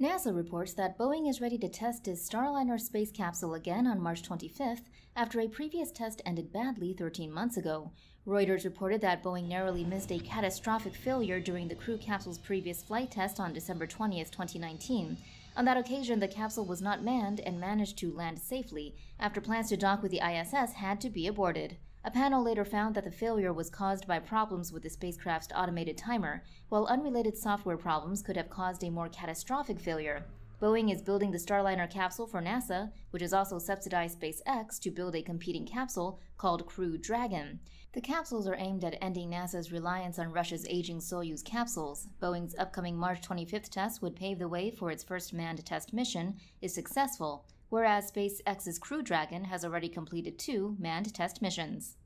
NASA reports that Boeing is ready to test its Starliner space capsule again on March 25th after a previous test ended badly 13 months ago. Reuters reported that Boeing narrowly missed a catastrophic failure during the crew capsule's previous flight test on December 20, 2019. On that occasion, the capsule was not manned and managed to land safely after plans to dock with the ISS had to be aborted. A panel later found that the failure was caused by problems with the spacecraft's automated timer, while unrelated software problems could have caused a more catastrophic failure. Boeing is building the Starliner capsule for NASA, which has also subsidized SpaceX to build a competing capsule called Crew Dragon. The capsules are aimed at ending NASA's reliance on Russia's aging Soyuz capsules. Boeing's upcoming March 25th test would pave the way for its first manned test mission if successful, whereas SpaceX's Crew Dragon has already completed 2 manned test missions.